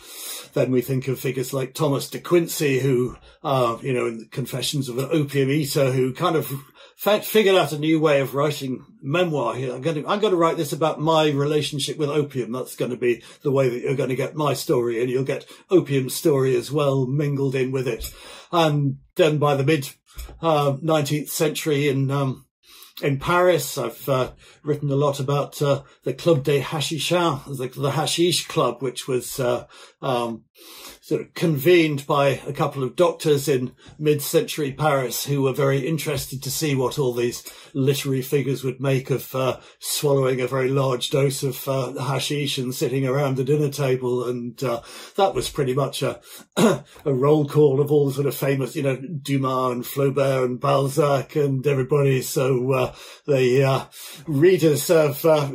then we think of figures like Thomas De Quincey, who, uh, you know, in the Confessions of an Opium Eater, who kind of figured out a new way of writing memoir. Here, I'm going to, I'm going to write this about my relationship with opium. That's going to be the way that you're going to get my story, and you'll get opium's story as well mingled in with it. And then by the mid uh, nineteenth century in um, in Paris, I've uh, written a lot about uh, the Club des Hashichins, the, the Hashish Club, which was uh, um, sort of convened by a couple of doctors in mid-century Paris who were very interested to see what all these literary figures would make of uh, swallowing a very large dose of uh, hashish and sitting around the dinner table. And uh, that was pretty much a, a roll call of all the sort of famous, you know, Dumas and Flaubert and Balzac and everybody. So uh, the uh, readers of uh,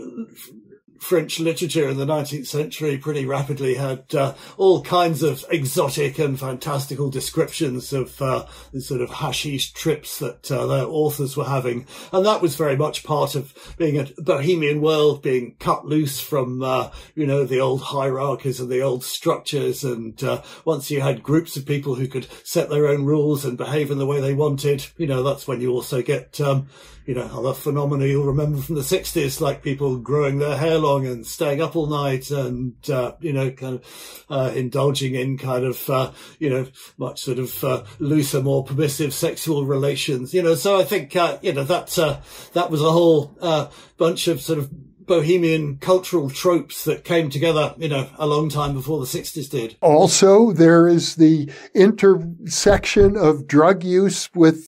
French literature in the nineteenth century pretty rapidly had uh, all kinds of exotic and fantastical descriptions of uh, the sort of hashish trips that uh, their authors were having. And that was very much part of being a bohemian world, being cut loose from, uh, you know, the old hierarchies and the old structures. And uh, once you had groups of people who could set their own rules and behave in the way they wanted, you know, that's when you also get, um, you know, other phenomena you'll remember from the sixties, like people growing their hair long and staying up all night and, uh, you know, kind of uh, indulging in kind of, uh, you know, much sort of uh, looser, more permissive sexual relations, you know. So I think, uh, you know, that, uh, that was a whole uh, bunch of sort of bohemian cultural tropes that came together, you know, a long time before the sixties did. Also, there is the intersection of drug use with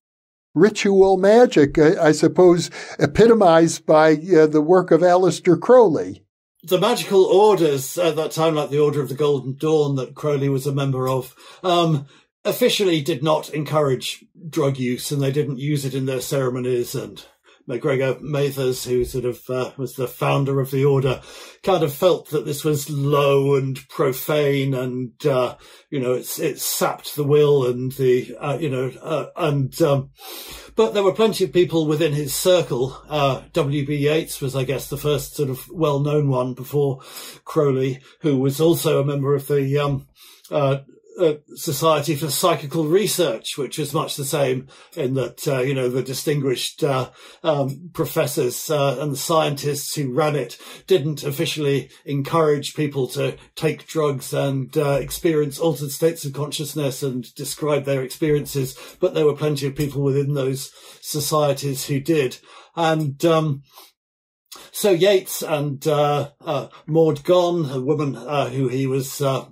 ritual magic, I, I suppose, epitomized by uh, the work of Aleister Crowley. The magical orders at that time, like the Order of the Golden Dawn that Crowley was a member of, um, officially did not encourage drug use, and they didn't use it in their ceremonies. And MacGregor Mathers, who sort of uh, was the founder of the order, kind of felt that this was low and profane, and uh, you know, it's it sapped the will and the uh, you know, uh, and um, but there were plenty of people within his circle. Uh, W. B. Yeats was, I guess, the first sort of well-known one before Crowley, who was also a member of the um, uh, Uh, Society for Psychical Research, which is much the same in that, uh, you know, the distinguished uh, um, professors uh, and scientists who ran it didn't officially encourage people to take drugs and uh, experience altered states of consciousness and describe their experiences, but there were plenty of people within those societies who did. And um so Yeats and uh, uh, Maud Gonne, a woman uh, who he was uh,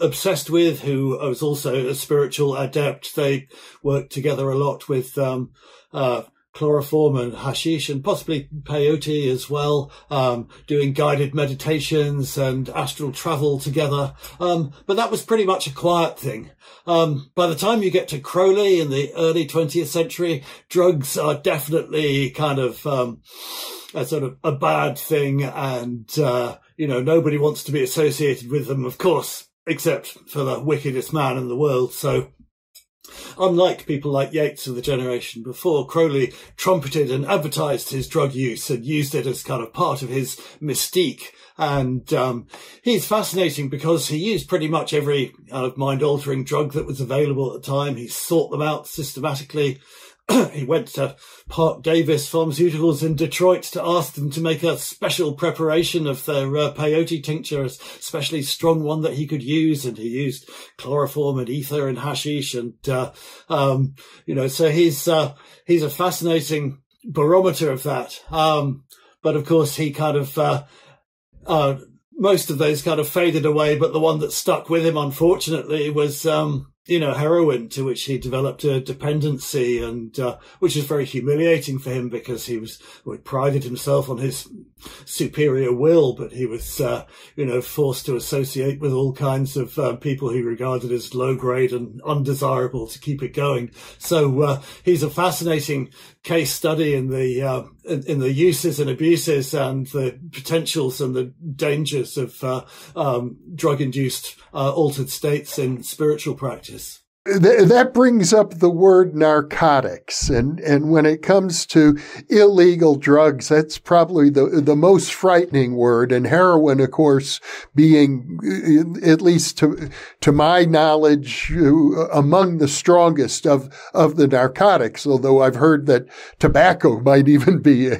obsessed with, who was also a spiritual adept. They worked together a lot with um, uh, chloroform and hashish and possibly peyote as well, um, doing guided meditations and astral travel together. Um, but that was pretty much a quiet thing. Um, by the time you get to Crowley in the early twentieth century, drugs are definitely kind of um, a sort of a bad thing. And, uh, you know, nobody wants to be associated with them, of course, except for the wickedest man in the world. So unlike people like Yeats of the generation before, Crowley trumpeted and advertised his drug use and used it as kind of part of his mystique. And um, he's fascinating because he used pretty much every uh, mind-altering drug that was available at the time. He sought them out systematically. He went to Park Davis Pharmaceuticals in Detroit to ask them to make a special preparation of their uh, peyote tincture, a especially strong one that he could use. And he used chloroform and ether and hashish. And, uh, um, you know, so he's, uh, he's a fascinating barometer of that. Um, but of course he kind of, uh, uh, most of those kind of faded away, but the one that stuck with him, unfortunately, was, um, you know, heroin, to which he developed a dependency, and uh, which was very humiliating for him, because he was, well, he prided himself on his superior will, but he was, uh, you know, forced to associate with all kinds of uh, people he regarded as low grade and undesirable to keep it going. So uh, he's a fascinating case study in the uh, in, in the uses and abuses and the potentials and the dangers of uh, um, drug-induced uh, altered states in spiritual practice. That brings up the word narcotics, and and when it comes to illegal drugs, that's probably the the most frightening word. And heroin, of course, being, at least to to my knowledge, among the strongest of of the narcotics. Although I've heard that tobacco might even be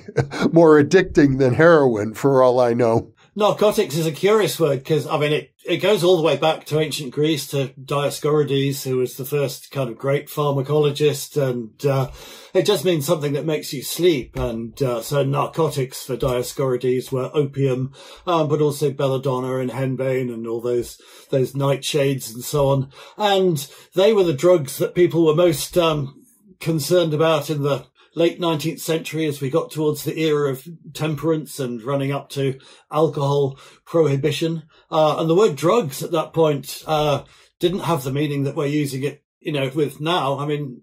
more addicting than heroin, for all I know. Narcotics is a curious word, because, I mean, it, it goes all the way back to ancient Greece, to Dioscorides, who was the first kind of great pharmacologist, and uh, it just means something that makes you sleep. And uh, so narcotics for Dioscorides were opium, um, but also belladonna and henbane and all those those nightshades and so on. And they were the drugs that people were most um, concerned about in the late nineteenth century, as we got towards the era of temperance and running up to alcohol prohibition. Uh, and the word drugs at that point uh, didn't have the meaning that we're using it, you know, with now. I mean,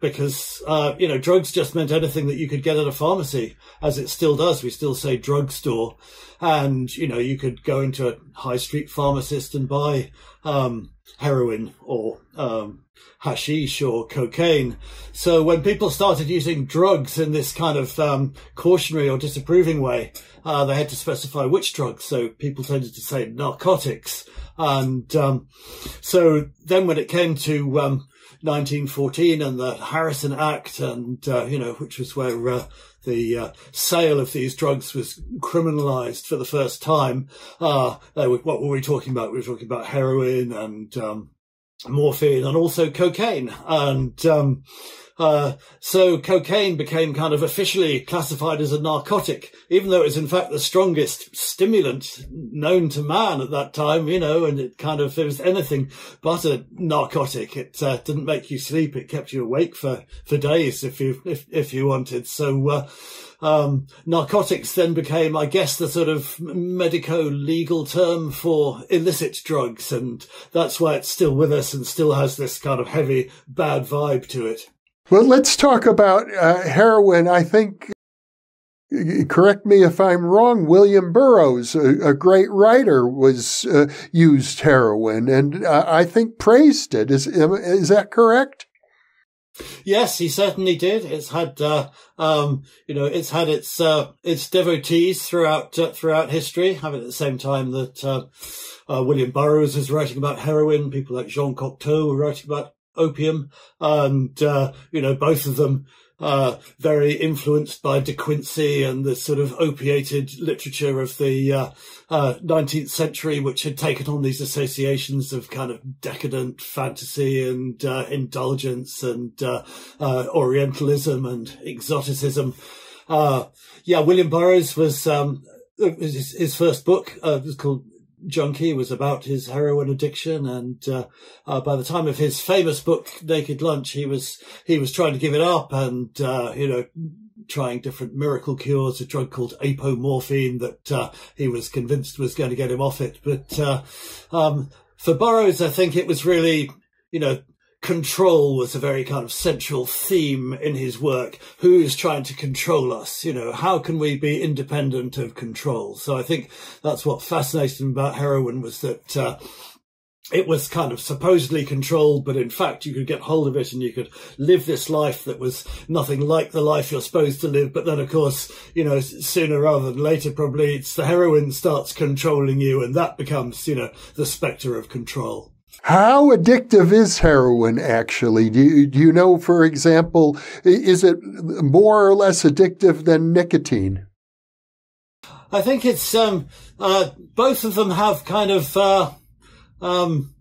because, uh, you know, drugs just meant anything that you could get at a pharmacy, as it still does. We still say drugstore. And, you know, you could go into a high street pharmacist and buy um, heroin or um hashish or cocaine. So when people started using drugs in this kind of um, cautionary or disapproving way, uh, they had to specify which drugs. So people tended to say narcotics. And um, so then when it came to um, nineteen fourteen and the Harrison Act, and, uh, you know, which was where uh, the uh, sale of these drugs was criminalized for the first time, uh, they were, what were we talking about? We were talking about heroin and um morphine and also cocaine. And um uh so cocaine became kind of officially classified as a narcotic, even though it was in fact the strongest stimulant known to man at that time, you know, and it kind of, it was anything but a narcotic. It uh, didn't make you sleep. It kept you awake for for days if you if, if you wanted. So uh Um, narcotics then became, I guess, the sort of medico-legal term for illicit drugs, and that's why it's still with us and still has this kind of heavy, bad vibe to it. Well, let's talk about uh, heroin. I think, correct me if I'm wrong, William Burroughs, a, a great writer, was uh, used heroin, and uh, I think praised it. Is, is that correct? Yes, he certainly did. It's had, uh, um, you know, it's had its uh, its devotees throughout uh, throughout history. I mean, at the same time that uh, uh, William Burroughs was writing about heroin, people like Jean Cocteau were writing about opium, and uh, you know, both of them uh, very influenced by De Quincey and the sort of opiated literature of the uh, uh, nineteenth century, which had taken on these associations of kind of decadent fantasy and uh, indulgence and uh, uh, Orientalism and exoticism. Uh, yeah, William Burroughs was, um, his, his first book uh, was called Junkie, was about his heroin addiction, and uh, uh, by the time of his famous book Naked Lunch, he was he was trying to give it up, and uh, you know, trying different miracle cures, a drug called apomorphine that uh, he was convinced was going to get him off it. But uh, um, for Burroughs, I think it was really, you know, control was a very kind of central theme in his work. Who is trying to control us? You know, how can we be independent of control? So I think that's what fascinated him about heroin, was that uh, it was kind of supposedly controlled, but in fact you could get hold of it and you could live this life that was nothing like the life you're supposed to live. But then, of course, you know, sooner rather than later, probably it's the heroin starts controlling you, and that becomes, you know, the spectre of control. How addictive is heroin, actually? Do you, do you know, for example, is it more or less addictive than nicotine? I think it's, um, uh, both of them have kind of, uh, um,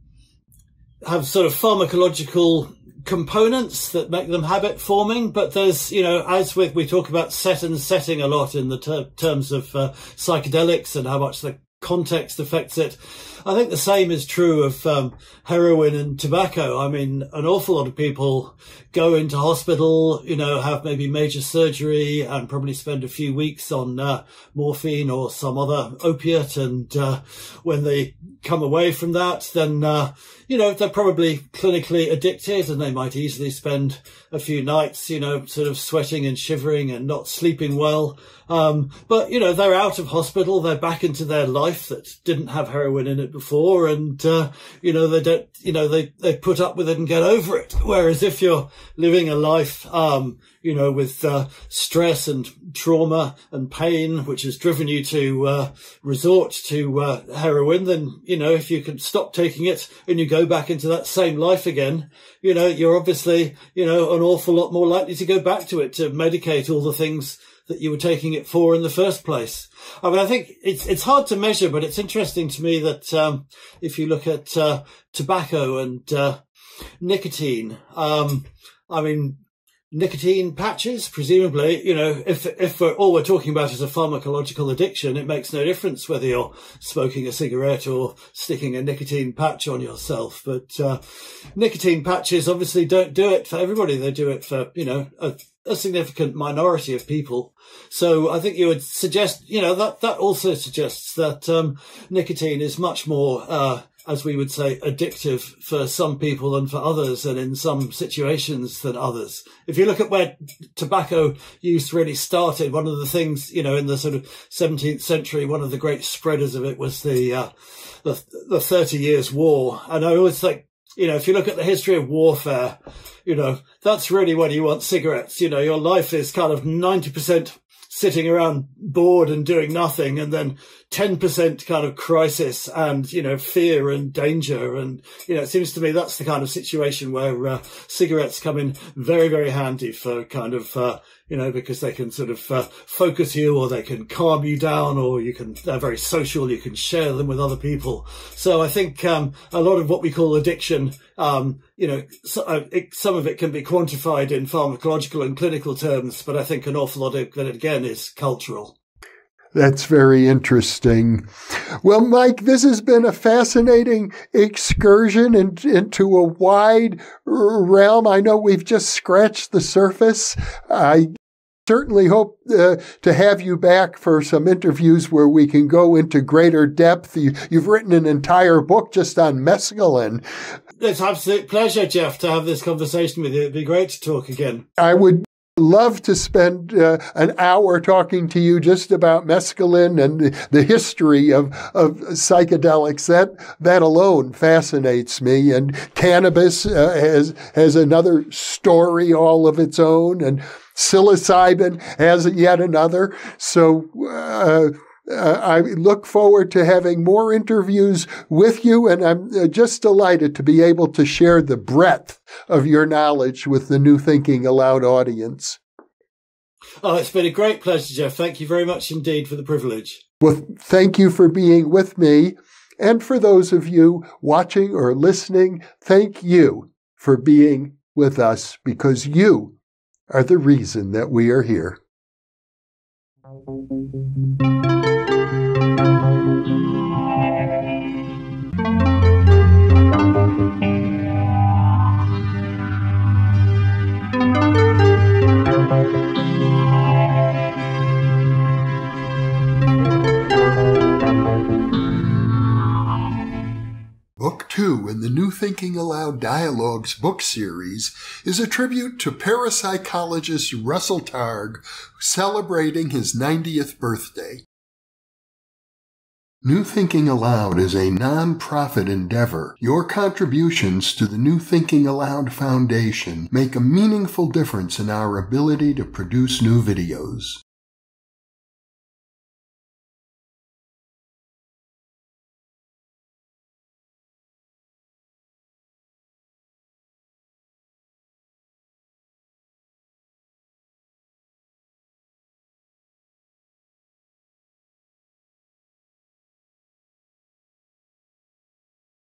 have sort of pharmacological components that make them habit forming, but there's, you know, as with, we talk about set and setting a lot in the ter terms of uh, psychedelics and how much the context affects it. I think the same is true of um, heroin and tobacco. I mean, an awful lot of people go into hospital, you know, have maybe major surgery and probably spend a few weeks on uh, morphine or some other opiate. And uh, when they come away from that, then, uh, you know, they're probably clinically addicted, and they might easily spend a few nights, you know, sort of sweating and shivering and not sleeping well. Um, but, you know, they're out of hospital, they're back into their life that didn't have heroin in it before, and, uh, you know, they don't, you know, they, they put up with it and get over it. Whereas if you're living a life, um, you know, with uh, stress and trauma and pain, which has driven you to uh, resort to uh, heroin, then, you know, if you can stop taking it and you go back into that same life again, you know, you're obviously, you know, an awful lot more likely to go back to it, to medicate all the things that you were taking it for in the first place. I mean, I think it's it's hard to measure, but it's interesting to me that um, if you look at uh, tobacco and uh, nicotine, um, I mean, nicotine patches, presumably, you know, if if we're, all we're talking about is a pharmacological addiction, it makes no difference whether you're smoking a cigarette or sticking a nicotine patch on yourself. But uh, nicotine patches obviously don't do it for everybody. They do it for, you know, a, a significant minority of people. So I think you would suggest, you know, that that also suggests that um, nicotine is much more, uh, as we would say, addictive for some people and for others, and in some situations than others. If you look at where tobacco use really started, one of the things, you know, in the sort of seventeenth century, one of the great spreaders of it was the uh, the, the thirty years war. And I always think, you know, if you look at the history of warfare, you know, that's really when you want cigarettes. You know, your life is kind of ninety percent sitting around bored and doing nothing, and then ten percent kind of crisis and, you know, fear and danger. And, you know, it seems to me that's the kind of situation where uh, cigarettes come in very, very handy for kind of, uh, you know, because they can sort of uh, focus you, or they can calm you down, or you can, they're very social, you can share them with other people. So I think um, a lot of what we call addiction, um, you know, so, uh, it, some of it can be quantified in pharmacological and clinical terms, but I think an awful lot of it, again, is cultural. That's very interesting. Well, Mike, this has been a fascinating excursion in, into a wide realm. I know we've just scratched the surface. I certainly hope uh, to have you back for some interviews where we can go into greater depth. You, you've written an entire book just on mescaline. It's an absolute pleasure, Jeff, to have this conversation with you. It'd be great to talk again. I would love to spend uh, an hour talking to you just about mescaline and the, the history of, of psychedelics. That that alone fascinates me. And cannabis uh, has has another story all of its own, and psilocybin has yet another. So uh, Uh, I look forward to having more interviews with you, and I'm just delighted to be able to share the breadth of your knowledge with the New Thinking Allowed audience. Oh, it's been a great pleasure, Jeff. Thank you very much indeed for the privilege. Well, thank you for being with me. And for those of you watching or listening, thank you for being with us, because you are the reason that we are here. Book two in the New Thinking Allowed Dialogues book series is a tribute to parapsychologist Russell Targ, celebrating his ninetieth birthday. New Thinking Allowed is a non-profit endeavor. Your contributions to the New Thinking Allowed Foundation make a meaningful difference in our ability to produce new videos.